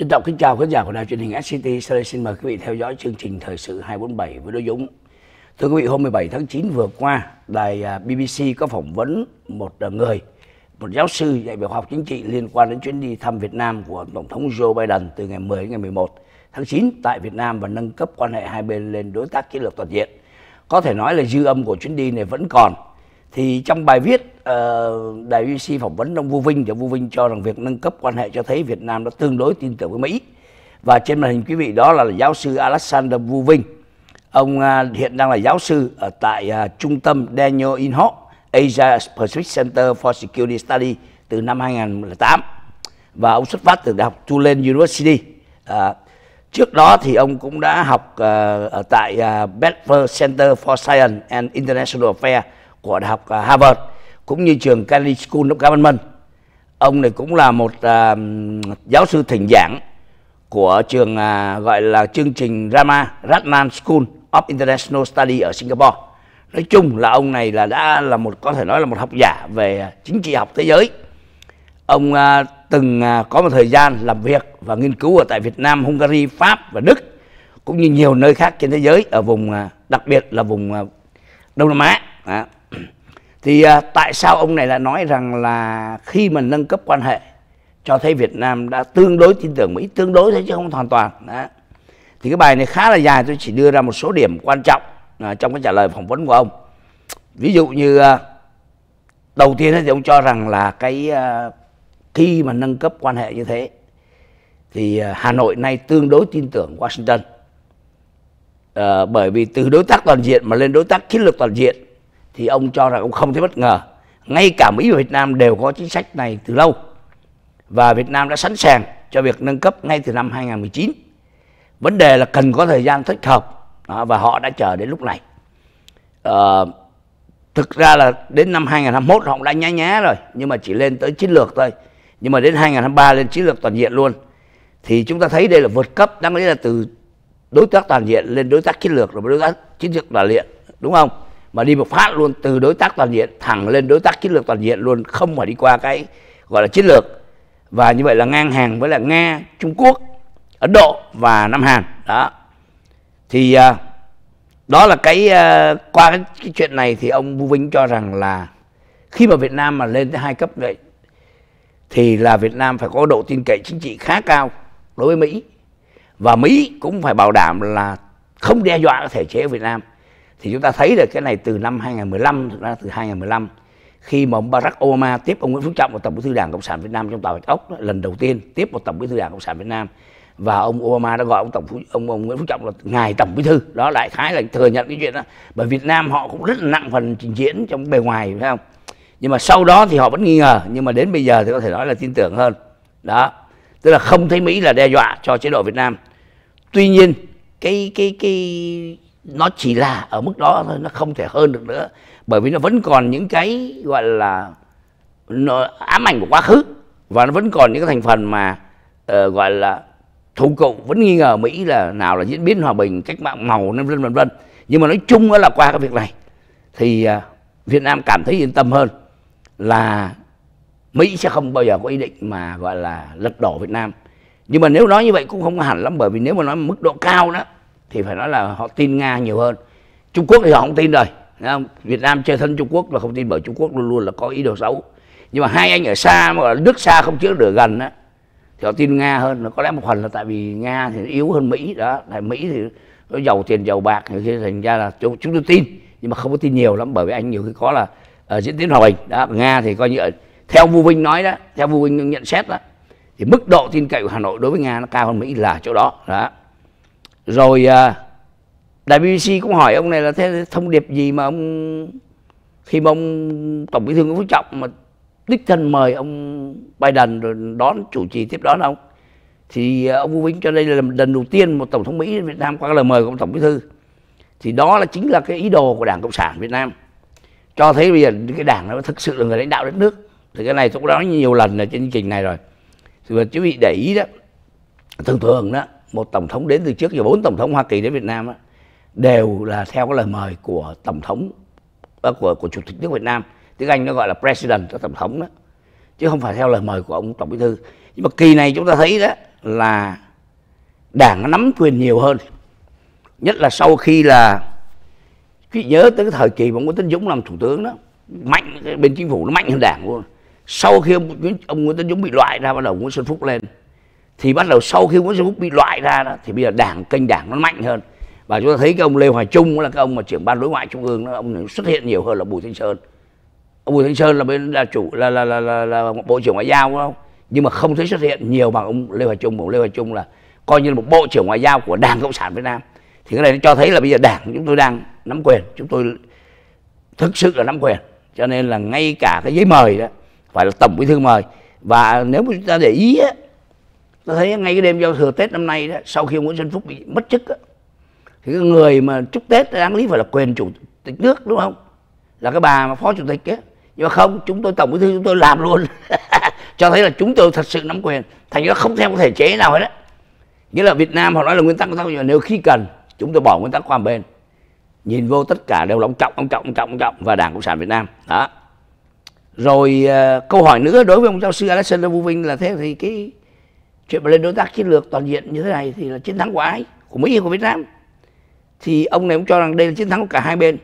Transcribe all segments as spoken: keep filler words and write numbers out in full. Trân trọng kính chào khán giả của đài truyền hình ét xê tê. Sau đây xin mời quý vị theo dõi chương trình Thời sự hai bốn bảy với Đỗ Dũng. Thưa quý vị, hôm mười bảy tháng chín vừa qua, đài bê bê xê có phỏng vấn một người, một giáo sư dạy về khoa học chính trị liên quan đến chuyến đi thăm Việt Nam của Tổng thống Joe Biden từ ngày mười đến ngày mười một tháng chín tại Việt Nam và nâng cấp quan hệ hai bên lên đối tác chiến lược toàn diện. Có thể nói là dư âm của chuyến đi này vẫn còn. Thì trong bài viết uh, đài bê bê xê phỏng vấn ông Vuving, thì Vuving cho rằng việc nâng cấp quan hệ cho thấy Việt Nam đã tương đối tin tưởng với Mỹ. Và trên màn hình quý vị đó là giáo sư Alexander Vuving. Ông uh, hiện đang là giáo sư ở tại uh, trung tâm Daniel Inouye Asia Pacific Center for Security Studies từ năm hai nghìn không trăm lẻ tám. Và ông xuất phát từ Đại học Tulane University. Uh, Trước đó thì ông cũng đã học uh, ở tại uh, Bedford Center for Science and International Affairs của Đại học uh, Harvard, cũng như trường Kennedy School of Government. Ông này cũng là một uh, giáo sư thỉnh giảng của trường uh, gọi là chương trình Rama Ratnan School of International Studies ở Singapore. Nói chung là ông này là đã là một có thể nói là một học giả về chính trị học thế giới. Ông uh, từng uh, có một thời gian làm việc và nghiên cứu ở tại Việt Nam, Hungary, Pháp và Đức, cũng như nhiều nơi khác trên thế giới, ở vùng uh, đặc biệt là vùng uh, Đông Nam Á. À. Thì uh, tại sao ông này lại nói rằng là khi mà nâng cấp quan hệ cho thấy Việt Nam đã tương đối tin tưởng Mỹ, tương đối thế chứ không hoàn toàn. À. Thì cái bài này khá là dài, tôi chỉ đưa ra một số điểm quan trọng uh, trong cái trả lời phỏng vấn của ông. Ví dụ như uh, đầu tiên thì ông cho rằng là cái uh, khi mà nâng cấp quan hệ như thế thì Hà Nội nay tương đối tin tưởng Washington, à, bởi vì từ đối tác toàn diện mà lên đối tác chiến lược toàn diện thì ông cho rằng ông không thấy bất ngờ. Ngay cả Mỹ và Việt Nam đều có chính sách này từ lâu, và Việt Nam đã sẵn sàng cho việc nâng cấp ngay từ năm hai nghìn không trăm mười chín. Vấn đề là cần có thời gian thích hợp, à, và họ đã chờ đến lúc này. à, Thực ra là đến năm hai nghìn không trăm hai mươi mốt họ cũng đã nhá nhá rồi, nhưng mà chỉ lên tới chiến lược thôi. Nhưng mà đến hai nghìn không trăm hai mươi ba lên chiến lược toàn diện luôn. Thì chúng ta thấy đây là vượt cấp, đáng lẽ là từ đối tác toàn diện lên đối tác chiến lược, rồi đối tác chiến lược toàn diện, đúng không? Mà đi một phát luôn từ đối tác toàn diện thẳng lên đối tác chiến lược toàn diện luôn, không phải đi qua cái gọi là chiến lược. Và như vậy là ngang hàng với là Nga, Trung Quốc, Ấn Độ và Nam Hàn. Đó. Thì đó là cái qua cái, cái chuyện này thì ông Vuving cho rằng là khi mà Việt Nam mà lên tới hai cấp vậy thì là Việt Nam phải có độ tin cậy chính trị khá cao đối với Mỹ, và Mỹ cũng phải bảo đảm là không đe dọa thể chế Việt Nam. Thì chúng ta thấy được cái này từ năm hai nghìn không trăm mười lăm, thực ra từ hai nghìn không trăm mười lăm khi mà ông Barack Obama tiếp ông Nguyễn Phú Trọng, một Tổng Bí thư Đảng Cộng sản Việt Nam trong Tòa Bạch Ốc, lần đầu tiên tiếp một Tổng Bí thư Đảng Cộng sản Việt Nam, và ông Obama đã gọi ông tổng ông, ông Nguyễn Phú Trọng là ngài Tổng Bí thư. Đó, đại khái là thừa nhận cái chuyện đó, bởi Việt Nam họ cũng rất là nặng phần trình diễn trong bề ngoài, phải không? Nhưng mà sau đó thì họ vẫn nghi ngờ, nhưng mà đến bây giờ thì có thể nói là tin tưởng hơn. Đó, tức là không thấy Mỹ là đe dọa cho chế độ Việt Nam. Tuy nhiên cái cái cái nó chỉ là ở mức đó thôi, nó không thể hơn được nữa, bởi vì nó vẫn còn những cái gọi là nó ám ảnh của quá khứ, và nó vẫn còn những cái thành phần mà uh, gọi là thủ cựu vẫn nghi ngờ Mỹ, là nào là diễn biến hòa bình, cách mạng màu, vân vân vân vân. Nhưng mà nói chung là qua cái việc này thì uh, Việt Nam cảm thấy yên tâm hơn là Mỹ sẽ không bao giờ có ý định mà gọi là lật đổ Việt Nam. Nhưng mà nếu nói như vậy cũng không hẳn lắm, bởi vì nếu mà nói mức độ cao đó thì phải nói là họ tin Nga nhiều hơn. Trung Quốc thì họ không tin rồi, không? Việt Nam chơi thân Trung Quốc là không tin, bởi Trung Quốc luôn luôn là có ý đồ xấu. Nhưng mà hai anh ở xa, mà nước xa không chữa được gần đó, thì họ tin Nga hơn. Nó có lẽ một phần là tại vì Nga thì yếu hơn Mỹ đó, tại Mỹ thì nó giàu tiền giàu bạc, thì thành ra là chúng tôi tin, nhưng mà không có tin nhiều lắm, bởi vì anh nhiều khi có là uh, diễn tiến hòa bình đó. Nga thì coi như ở, theo Vuving nói đó, theo Vuving nhận xét đó, thì mức độ tin cậy của Hà Nội đối với Nga nó cao hơn Mỹ là chỗ đó. Đó. Rồi uh, đài bê bê xê cũng hỏi ông này là thế thông điệp gì mà ông khi mà ông Tổng Bí thư Nguyễn Phú Trọng mà đích thân mời ông Biden rồi đón chủ trì tiếp đón ông, thì uh, ông Vuving cho đây là lần đầu tiên một Tổng thống Mỹ đến Việt Nam qua lời mời của ông Tổng Bí thư. Thì đó là chính là cái ý đồ của Đảng Cộng sản Việt Nam, cho thấy bây giờ cái đảng nó thực sự là người lãnh đạo đất nước. Thì cái này tôi cũng nói nhiều lần ở trên chương trình này rồi, thì quý vị để ý đó, thường thường đó một tổng thống đến từ trước giờ bốn tổng thống Hoa Kỳ đến Việt Nam đó, đều là theo cái lời mời của tổng thống của của chủ tịch nước Việt Nam, tiếng Anh nó gọi là president, tổng thống đó, chứ không phải theo lời mời của ông Tổng Bí thư. Nhưng mà kỳ này chúng ta thấy đó là Đảng nó nắm quyền nhiều hơn, nhất là sau khi là cứ nhớ tới cái thời kỳ mà Nguyễn Tấn Dũng làm thủ tướng đó, mạnh bên chính phủ nó mạnh hơn Đảng luôn. Sau khi ông, ông Nguyễn Tấn Dũng bị loại ra, bắt đầu Nguyễn Xuân Phúc lên, thì bắt đầu sau khi Nguyễn Xuân Phúc bị loại ra đó, thì bây giờ Đảng kênh Đảng nó mạnh hơn. Và chúng ta thấy cái ông Lê Hoài Trung là cái ông mà trưởng ban đối ngoại trung ương đó, ông xuất hiện nhiều hơn là Bùi Thanh Sơn. Ông Bùi Thanh Sơn là bên là chủ là là là, là, là bộ trưởng ngoại giao không, nhưng mà không thấy xuất hiện nhiều bằng ông Lê Hoài Trung. Ông Lê Hoài Trung là coi như là một bộ trưởng ngoại giao của Đảng Cộng sản Việt Nam. Thì cái này nó cho thấy là bây giờ Đảng chúng tôi đang nắm quyền, chúng tôi thực sự là nắm quyền. Cho nên là ngay cả cái giấy mời đó phải là Tổng Bí thư mời. Và nếu mà chúng ta để ý á, ta thấy ngay cái đêm giao thừa Tết năm nay đó, sau khi Nguyễn Xuân Phúc bị mất chức á, thì cái người mà chúc Tết đáng lý phải là quyền chủ tịch nước, đúng không? Là cái bà mà phó chủ tịch á. Nhưng mà không, chúng tôi Tổng Bí thư chúng tôi làm luôn. Cho thấy là chúng tôi thật sự nắm quyền. Thành ra không theo cái thể chế nào hết á. Nghĩa là Việt Nam họ nói là nguyên tắc, nguyên tắc nếu khi cần chúng tôi bỏ nguyên tắc qua một bên, nhìn vô tất cả đều là ông Trọng, ông Trọng, ông Trọng, ông Trọng và Đảng Cộng sản Việt Nam đó. Rồi uh, câu hỏi nữa đối với ông giáo sư Alexander Vuving là thế thì cái chuyện mà lên đối tác chiến lược toàn diện như thế này thì là chiến thắng của ai, của Mỹ hay của Việt Nam? Thì ông này cũng cho rằng đây là chiến thắng của cả hai bên,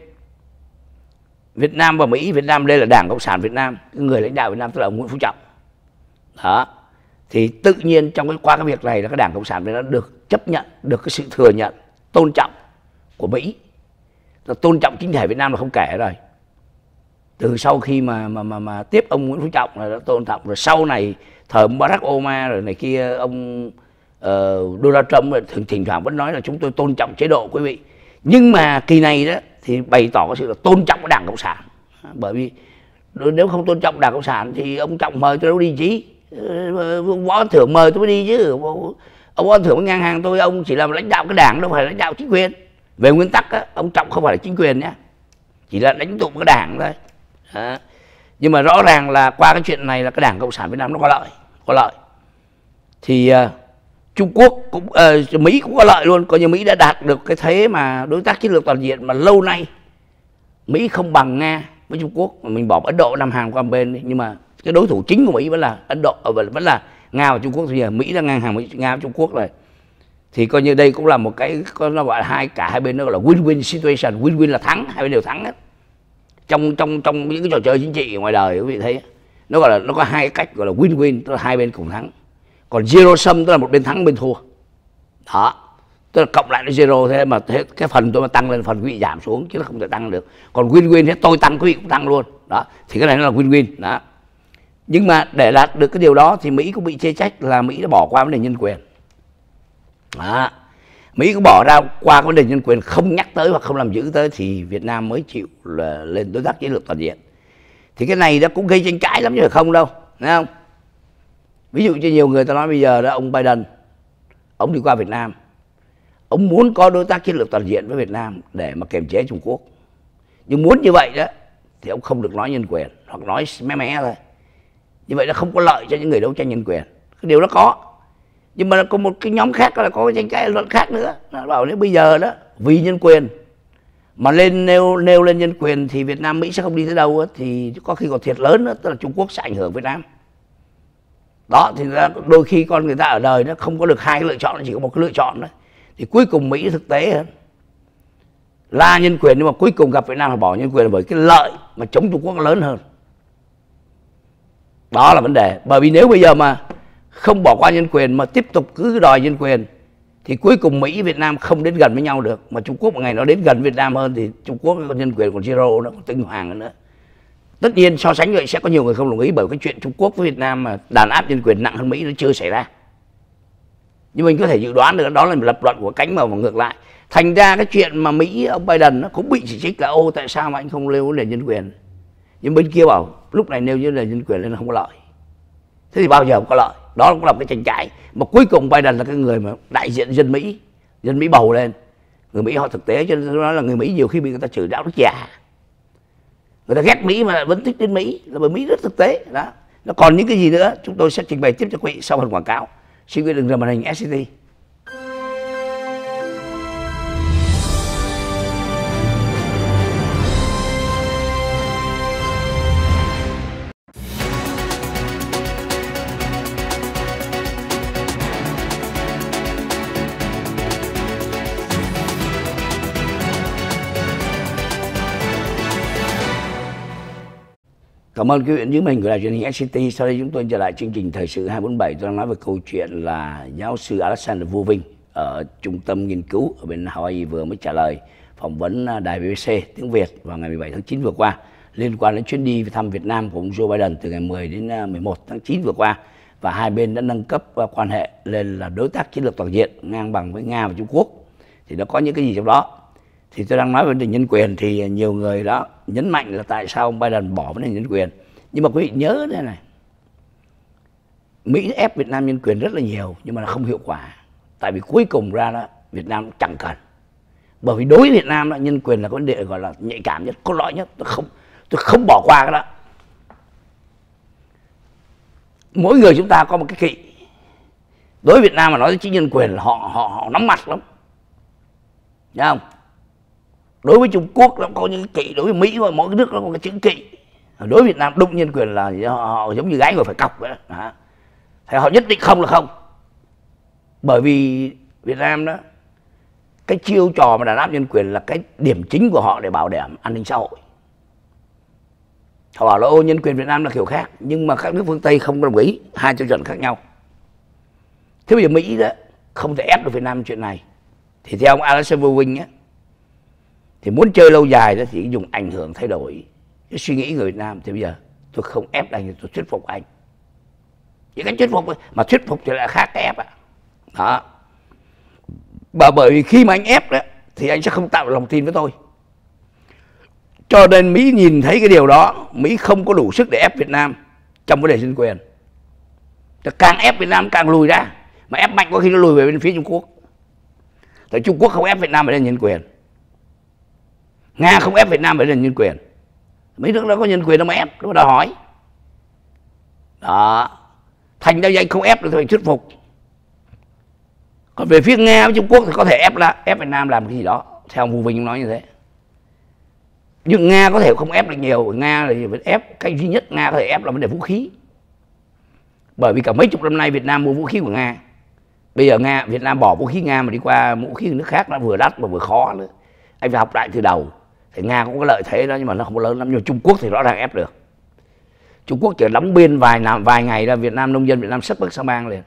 Việt Nam và Mỹ. Việt Nam đây là Đảng Cộng sản Việt Nam, người lãnh đạo Việt Nam tức là ông Nguyễn Phú Trọng đó. Thì tự nhiên trong cái qua cái việc này là cái Đảng Cộng sản Việt Nam được chấp nhận, được cái sự thừa nhận, tôn trọng của Mỹ, là tôn trọng chính thể Việt Nam là không kể rồi. Từ sau khi mà mà mà, mà tiếp ông Nguyễn Phú Trọng là đã tôn trọng rồi, sau này thời ông Barack Obama rồi này kia, ông uh, Donald Trump thường thỉnh thoảng vẫn nói là chúng tôi tôn trọng chế độ quý vị. Nhưng mà kỳ này đó thì bày tỏ cái sự là tôn trọng của Đảng Cộng sản. Bởi vì nếu không tôn trọng Đảng Cộng sản thì ông Trọng mời tôi đâu đi chứ, ông Võ Văn Thưởng mời tôi mới đi chứ. Ông Võ Văn Thưởng ngang hàng tôi, ông chỉ là lãnh đạo cái đảng, đâu phải lãnh đạo chính quyền. Về nguyên tắc á, ông Trọng không phải là chính quyền nhé, chỉ là đánh tụng cái đảng thôi. Đó. Nhưng mà rõ ràng là qua cái chuyện này là cái Đảng Cộng sản Việt Nam nó có lợi, có lợi. Thì uh, Trung Quốc cũng, uh, Mỹ cũng có lợi luôn. Coi như Mỹ đã đạt được cái thế mà đối tác chiến lược toàn diện mà lâu nay Mỹ không bằng Nga với Trung Quốc. Mình bỏ Ấn Độ, Nam Hàn qua một bên đi, nhưng mà cái đối thủ chính của Mỹ vẫn là Ấn Độ, vẫn là Nga và Trung Quốc. Thì Mỹ đã ngang hàng với Nga và Trung Quốc rồi. Thì coi như đây cũng là một cái, nó gọi là hai, cả hai bên nó gọi là win-win situation, win-win là thắng, hai bên đều thắng hết. Trong trong trong những cái trò chơi chính trị ngoài đời quý vị thấy, nó gọi là nó có hai cách gọi là win-win, tức là hai bên cùng thắng. Còn zero sum tức là một bên thắng bên thua. Đó. Tức là cộng lại nó zero, thế mà thế, cái phần tôi mà tăng lên phần quý vị giảm xuống chứ nó không thể tăng được. Còn win-win thế tôi tăng quý vị cũng tăng luôn. Đó. Thì cái này nó là win-win, đó. Nhưng mà để đạt được cái điều đó thì Mỹ cũng bị chê trách là Mỹ đã bỏ qua vấn đề nhân quyền. Đó. Mỹ cũng bỏ ra qua vấn đề nhân quyền, không nhắc tới hoặc không làm giữ tới, thì Việt Nam mới chịu là lên đối tác chiến lược toàn diện. Thì cái này nó cũng gây tranh cãi lắm chứ không đâu, thấy không? Ví dụ như nhiều người ta nói bây giờ đó, ông Biden, ông đi qua Việt Nam, ông muốn có đối tác chiến lược toàn diện với Việt Nam để mà kiềm chế Trung Quốc. Nhưng muốn như vậy đó thì ông không được nói nhân quyền, hoặc nói mé mé thôi. Như vậy nó không có lợi cho những người đấu tranh nhân quyền. Cái điều đó có. Nhưng mà có một cái nhóm khác là có tranh cãi luận khác nữa. Nó bảo nếu bây giờ đó vì nhân quyền mà lên nêu nêu lên nhân quyền thì Việt Nam Mỹ sẽ không đi tới đâu đó, thì có khi còn thiệt lớn đó, tức là Trung Quốc sẽ ảnh hưởng Việt Nam. Đó thì đôi khi con người ta ở đời nó không có được hai cái lựa chọn, chỉ có một cái lựa chọn đó. Thì cuối cùng Mỹ thực tế hơn là nhân quyền, nhưng mà cuối cùng gặp Việt Nam là bỏ nhân quyền là bởi cái lợi mà chống Trung Quốc lớn hơn. Đó là vấn đề. Bởi vì nếu bây giờ mà không bỏ qua nhân quyền mà tiếp tục cứ đòi nhân quyền thì cuối cùng Mỹ Việt Nam không đến gần với nhau được, mà Trung Quốc một ngày nó đến gần Việt Nam hơn thì Trung Quốc có nhân quyền còn zero, nó còn tinh hoàng nữa. Tất nhiên so sánh vậy sẽ có nhiều người không đồng ý, bởi cái chuyện Trung Quốc với Việt Nam mà đàn áp nhân quyền nặng hơn Mỹ nó chưa xảy ra. Nhưng mình có thể dự đoán được đó là một lập luận của cánh mà, mà ngược lại. Thành ra cái chuyện mà Mỹ ông Biden nó cũng bị chỉ trích là ô tại sao mà anh không nêu vấn đề nhân quyền. Nhưng bên kia bảo lúc này nêu vấn đề nhân quyền nên không có lợi. Thế thì bao giờ không có lợi. Đó cũng là một cái tranh cãi. Mà cuối cùng Biden là cái người mà đại diện dân Mỹ, dân Mỹ bầu lên. Người Mỹ họ thực tế, cho nên nói là người Mỹ nhiều khi bị người ta chửi đạo đức giả. Người ta ghét Mỹ mà vẫn thích đến Mỹ, là bởi Mỹ rất thực tế. Đó. Nó còn những cái gì nữa chúng tôi sẽ trình bày tiếp cho quý vị sau phần quảng cáo. Xin quý vị đừng rời màn hình ét xê tê. Cảm ơn quý vị những mình của đài truyền hình ét xê tê. Sau đây chúng tôi trở lại chương trình Thời sự hai bốn bảy. Tôi đang nói về câu chuyện là giáo sư Alexander Vuving ở trung tâm nghiên cứu ở bên Hawaii vừa mới trả lời phỏng vấn đài bê bê xê tiếng Việt vào ngày mười bảy tháng chín vừa qua liên quan đến chuyến đi thăm Việt Nam của ông Joe Biden từ ngày mười đến mười một tháng chín vừa qua, và hai bên đã nâng cấp quan hệ lên là đối tác chiến lược toàn diện ngang bằng với Nga và Trung Quốc. Thì nó có những cái gì trong đó? Thì tôi đang nói về vấn đề nhân quyền, thì nhiều người đó nhấn mạnh là tại sao ông Biden bỏ vấn đề nhân quyền. Nhưng mà quý vị nhớ thế này, Mỹ ép Việt Nam nhân quyền rất là nhiều nhưng mà nó không hiệu quả. Tại vì cuối cùng ra đó Việt Nam chẳng cần. Bởi vì đối với Việt Nam đó, nhân quyền là vấn đề gọi là nhạy cảm nhất, cốt lõi nhất. Tôi không, tôi không bỏ qua cái đó. Mỗi người chúng ta có một cái kỵ. Đối với Việt Nam mà nói đến chính nhân quyền là họ, họ, họ nóng mặt lắm. Thấy không? Đối với Trung Quốc nó có những cái kỵ, đối với Mỹ và mỗi nước nó có cái chứng kỵ. Đối với Việt Nam đụng nhân quyền là họ, họ giống như gái người phải cọc vậy đó. Thì họ nhất định không là không. Bởi vì Việt Nam đó, cái chiêu trò mà đàn áp nhân quyền là cái điểm chính của họ để bảo đảm an ninh xã hội. Họ bảo là ô nhân quyền Việt Nam là kiểu khác, nhưng mà các nước phương Tây không đồng ý, hai tiêu chuẩn khác nhau. Thế bây giờ Mỹ đó không thể ép được Việt Nam chuyện này. Thì theo ông Alexander Vuving á, thì muốn chơi lâu dài đó thì dùng ảnh hưởng thay đổi cái suy nghĩ người Việt Nam. Thì bây giờ tôi không ép anh, tôi thuyết phục anh. Những cái thuyết phục mà thuyết phục thì lại khác cái ép ạ. Đó. Và bởi vì khi mà anh ép đó thì anh sẽ không tạo lòng tin với tôi. Cho nên Mỹ nhìn thấy cái điều đó, Mỹ không có đủ sức để ép Việt Nam trong vấn đề nhân quyền. Càng ép Việt Nam càng lùi ra, mà ép mạnh có khi nó lùi về bên phía Trung Quốc. Tại Trung Quốc không ép Việt Nam về nhân quyền, Nga không ép Việt Nam về nhân quyền. Mấy nước đó có nhân quyền đâu mà ép, nó đòi hỏi. Đó. Thành ra anh không ép được thì phải thuyết phục. Còn về phía Nga với Trung Quốc thì có thể ép là ép Việt Nam làm cái gì đó, theo ông Vuving nói như thế. Nhưng Nga có thể không ép được nhiều. Nga thì ép, cái duy nhất Nga có thể ép là vấn đề vũ khí. Bởi vì cả mấy chục năm nay Việt Nam mua vũ khí của Nga. Bây giờ Nga, Việt Nam bỏ vũ khí Nga mà đi qua vũ khí nước khác, nó vừa đắt mà vừa khó nữa. Anh phải học lại từ đầu. Thì Nga cũng có lợi thế đó nhưng mà nó không có lớn lắm. Nhưng Trung Quốc thì rõ ràng ép được. Trung Quốc chỉ đóng biên vài năm, vài ngày là Việt Nam, nông dân Việt Nam sắp bước sang bang liền.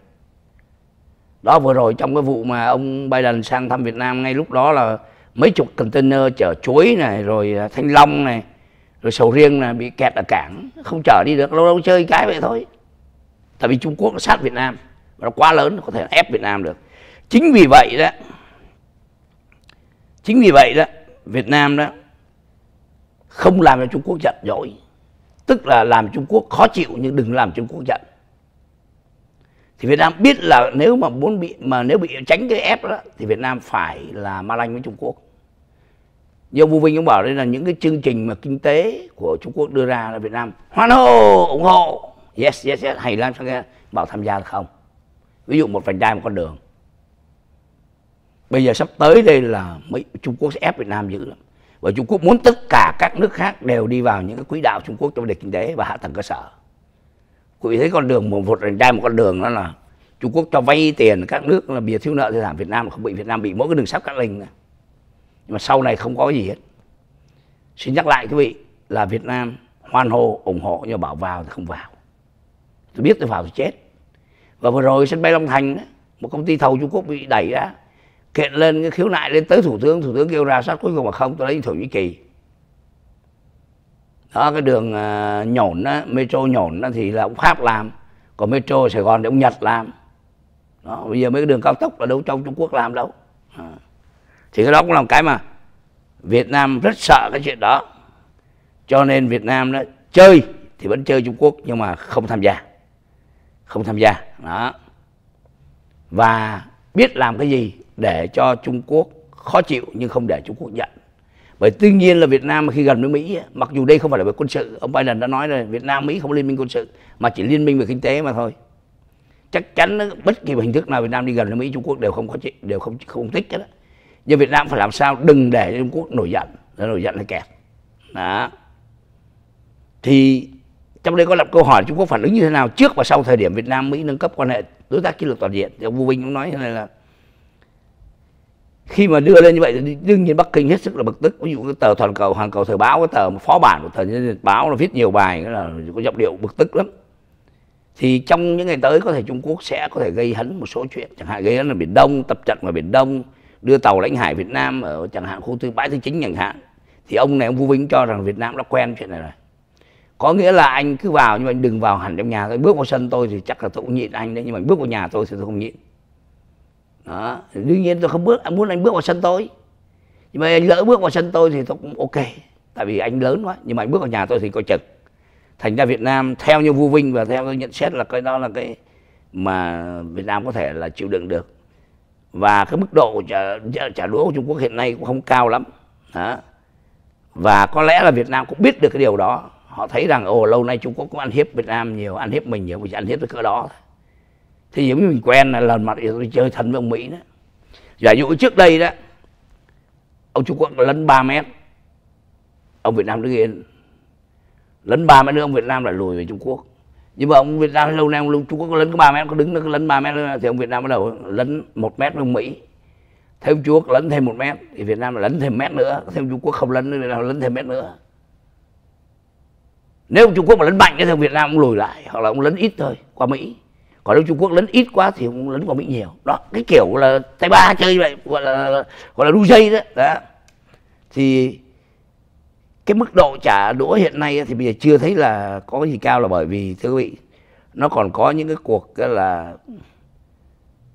Đó, vừa rồi trong cái vụ mà ông Biden sang thăm Việt Nam, ngay lúc đó là mấy chục container chở chuối này, rồi thanh long này, rồi sầu riêng này bị kẹt ở cảng, không chở đi được, lâu lâu chơi cái vậy thôi. Tại vì Trung Quốc nó sát Việt Nam, nó quá lớn, có thể ép Việt Nam được. Chính vì vậy đó, chính vì vậy đó, Việt Nam đó không làm cho Trung Quốc giận dỗi. Tức là làm Trung Quốc khó chịu nhưng đừng làm Trung Quốc giận. Thì Việt Nam biết là nếu mà muốn bị mà nếu bị tránh cái ép đó thì Việt Nam phải là ma lanh với Trung Quốc. Như ông Vuving cũng bảo đây là những cái chương trình mà kinh tế của Trung Quốc đưa ra là Việt Nam hoan hô ủng hộ, yes yes yes, hay lắm. Sao nghe bảo tham gia là không? Ví dụ một vành đai một con đường. Bây giờ sắp tới đây là Mỹ, Trung Quốc sẽ ép Việt Nam dữ lắm. Và Trung Quốc muốn tất cả các nước khác đều đi vào những cái quỹ đạo Trung Quốc trong vấn đề kinh tế và hạ tầng cơ sở. Quý vị thấy con đường một vành đai một con đường đó là Trung Quốc cho vay tiền các nước là bìa thiếu nợ thì giảm Việt Nam không bị, Việt Nam bị mỗi cái đường sắt Cát Linh này. Nhưng mà sau này không có gì hết. Xin nhắc lại quý vị là Việt Nam hoan hô ủng hộ nhưng bảo vào thì không vào. Tôi biết tôi vào thì chết. Và vừa rồi sân bay Long Thành đó, một công ty thầu Trung Quốc bị đẩy ra, kiện lên cái khiếu nại lên tới thủ tướng, thủ tướng kêu ra soát cuối cùng mà không, tôi lấy Thổ Nhĩ Kỳ. Đó, cái đường Nhổn đó, metro Nhổn đó thì là ông Pháp làm, còn metro Sài Gòn thì ông Nhật làm. Đó, bây giờ mấy cái đường cao tốc là đâu trong Trung Quốc làm đâu. À. Thì cái đó cũng là một cái mà Việt Nam rất sợ cái chuyện đó. Cho nên Việt Nam đó chơi thì vẫn chơi Trung Quốc nhưng mà không tham gia. Không tham gia. Đó. Và biết làm cái gì để cho Trung Quốc khó chịu nhưng không để Trung Quốc giận. Bởi tuy nhiên là Việt Nam khi gần với Mỹ, mặc dù đây không phải là về quân sự, ông Biden đã nói là Việt Nam Mỹ không liên minh quân sự mà chỉ liên minh về kinh tế mà thôi. Chắc chắn bất kỳ hình thức nào Việt Nam đi gần với Mỹ, Trung Quốc đều không có chịu, đều không không thích cái đó. Nhưng Việt Nam phải làm sao đừng để Trung Quốc nổi giận, nổi giận là kẹt. Đó. Thì trong đây có đặt câu hỏi Trung Quốc phản ứng như thế nào trước và sau thời điểm Việt Nam Mỹ nâng cấp quan hệ đối tác chiến lược toàn diện. Thì ông Vuving cũng nói thế này là Khi mà đưa lên như vậy thì đương nhiên Bắc Kinh hết sức là bực tức. Ví dụ cái tờ Toàn Cầu, Hoàn Cầu Thời Báo, cái tờ phó bản của tờ báo nó viết nhiều bài là có giọng điệu bực tức lắm. Thì trong những ngày tới có thể Trung Quốc sẽ có thể gây hấn một số chuyện, chẳng hạn gây hấn ở Biển Đông, tập trận ở Biển Đông, đưa tàu lãnh hải Việt Nam ở chẳng hạn khu tư bãi Tư Chính chẳng hạn. Thì ông này, ông Vuving cho rằng Việt Nam đã quen chuyện này rồi. Có nghĩa là anh cứ vào nhưng mà anh đừng vào hẳn trong nhà tôi. Bước vào sân tôi thì chắc là tôi cũng nhịn anh đấy, nhưng mà bước vào nhà tôi thì tôi không nhịn. Đó, đương nhiên tôi không bước, anh muốn anh bước vào sân tôi. Nhưng mà anh lỡ bước vào sân tôi thì tôi cũng ok, tại vì anh lớn quá, nhưng mà anh bước vào nhà tôi thì coi chừng. Thành ra Việt Nam theo như Vuving và theo tôi nhận xét là cái đó là cái mà Việt Nam có thể là chịu đựng được. Và cái mức độ trả, trả đũa của Trung Quốc hiện nay cũng không cao lắm. Đó. Và có lẽ là Việt Nam cũng biết được cái điều đó. Họ thấy rằng ồ lâu nay Trung Quốc cũng ăn hiếp Việt Nam nhiều, ăn hiếp mình nhiều, mình ăn hiếp tới cỡ đó. Thì giống như mình quen là lần mặt tôi chơi thân với ông Mỹ đó. Giả dụ trước đây đó, ông Trung Quốc lấn ba mét, ông Việt Nam đứng yên. Lấn ba mét nữa ông Việt Nam lại lùi về Trung Quốc. Nhưng mà ông Việt Nam lâu nay ông Trung Quốc có lấn có ba mét, có đứng nó lấn ba mét nữa, thì ông Việt Nam bắt đầu lấn một mét với ông Mỹ. Thêm Trung Quốc lấn thêm một mét, thì Việt Nam lấn thêm mét nữa, thêm Trung Quốc không lấn nữa, Việt Nam lấn thêm mét nữa. Nếu Trung Quốc mà lấn mạnh thì Việt Nam cũng lùi lại, hoặc là ông lấn ít thôi qua Mỹ. Còn nếu Trung Quốc lấn ít quá thì ông lấn qua Mỹ nhiều. Đó, cái kiểu là tay ba chơi vậy, gọi là gọi là đu dây đó. Đó. Thì cái mức độ trả đũa hiện nay thì bây giờ chưa thấy là có gì cao, là bởi vì thưa quý vị, nó còn có những cái cuộc là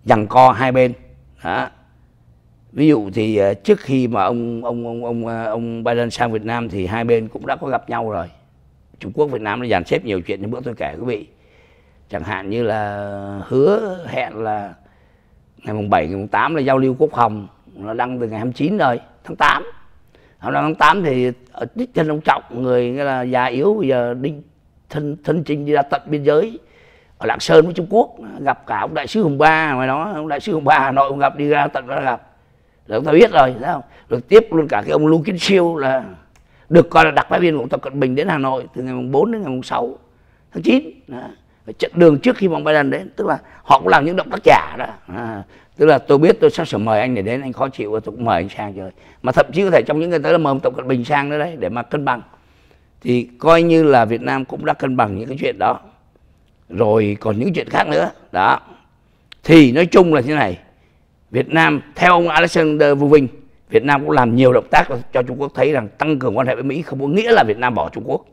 giằng co hai bên. Đó. Ví dụ thì trước khi mà ông ông ông ông ông Biden sang Việt Nam thì hai bên cũng đã có gặp nhau rồi. Trung Quốc Việt Nam nó dàn xếp nhiều chuyện như bữa tôi kể quý vị. Chẳng hạn như là hứa hẹn là ngày mùng bảy, ngày mùng tám là giao lưu quốc phòng, nó đăng từ ngày hai mươi chín rồi, tháng tám. Tháng tám thì ở đích thân ông Trọng, người là già yếu bây giờ đinh thân thân chinh đi ra tận biên giới ở Lạng Sơn với Trung Quốc, gặp cả ông đại sứ Hùng Ba ngoài đó, ông đại sứ Hùng Ba Hà Nội ông gặp, đi ra tận đó gặp. Rồi chúng ta biết rồi, thấy không? Rồi tiếp luôn cả cái ông Lưu Kính Siêu là được coi là đặc phái viên của Tập Cận Bình đến Hà Nội từ ngày bốn đến ngày sáu tháng chín. Trận đường trước khi ông Biden đến, tức là họ cũng làm những động tác giả đó. À, tức là tôi biết tôi sắp sửa mời anh để đến, anh khó chịu tôi cũng mời anh sang chơi. Mà thậm chí có thể trong những ngày tới là mời ông Tập Cận Bình sang nữa đấy, để mà cân bằng. Thì coi như là Việt Nam cũng đã cân bằng những cái chuyện đó. Rồi còn những chuyện khác nữa. Đó. Thì nói chung là thế này, Việt Nam, theo ông Alexander Vuving, Việt Nam cũng làm nhiều động tác cho Trung Quốc thấy rằng tăng cường quan hệ với Mỹ không có nghĩa là Việt Nam bỏ Trung Quốc.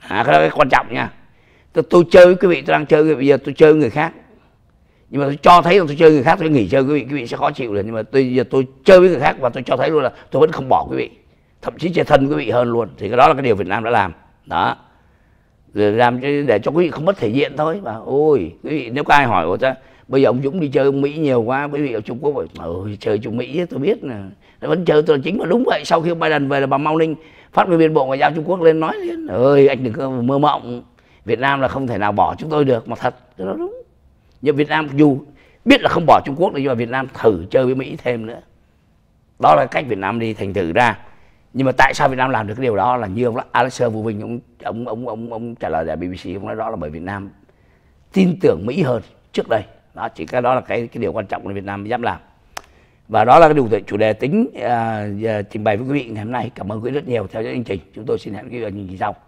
À, cái đó cái quan trọng nha. Tôi, tôi chơi với quý vị, tôi đang chơi, bây giờ tôi chơi với người khác. Nhưng mà tôi cho thấy là tôi chơi với người khác, tôi nghỉ chơi quý vị, quý vị sẽ khó chịu rồi. Nhưng mà tôi, bây giờ tôi chơi với người khác và tôi cho thấy luôn là tôi vẫn không bỏ quý vị. Thậm chí chơi thân quý vị hơn luôn. Thì cái đó là cái điều Việt Nam đã làm. Đó. Rồi làm để cho quý vị không mất thể diện thôi. Mà, ôi, quý vị, nếu có ai hỏi tôi, bây giờ ông Dũng đi chơi ông Mỹ nhiều quá, quý vị ở Trung Quốc rồi, ôi, chơi Trung Mỹ tôi biết nè, nó vẫn chơi tôi là chính. Mà đúng vậy, sau khi ông Biden về là bà Mao Ning, phát ngôn viên Bộ Ngoại giao Trung Quốc lên nói lên, ơi anh đừng có mơ mộng, Việt Nam là không thể nào bỏ chúng tôi được, mà thật, cái đó đúng. Nhưng Việt Nam dù biết là không bỏ Trung Quốc, nhưng mà Việt Nam thử chơi với Mỹ thêm nữa. Đó là cách Việt Nam đi, thành thử ra. Nhưng mà tại sao Việt Nam làm được cái điều đó là như ông Alexander Vuving, ông, ông, ông, ông, ông trả lời tại B B C, ông nói đó là bởi Việt Nam tin tưởng Mỹ hơn trước đây. Đó, chỉ cái đó là cái, cái điều quan trọng mà Việt Nam dám làm. Và đó là cái điều chủ đề tính uh, trình bày với quý vị ngày hôm nay. Cảm ơn quý vị rất nhiều theo dõi chương trình. Chúng tôi xin hẹn quý vị ở những kỳ sau.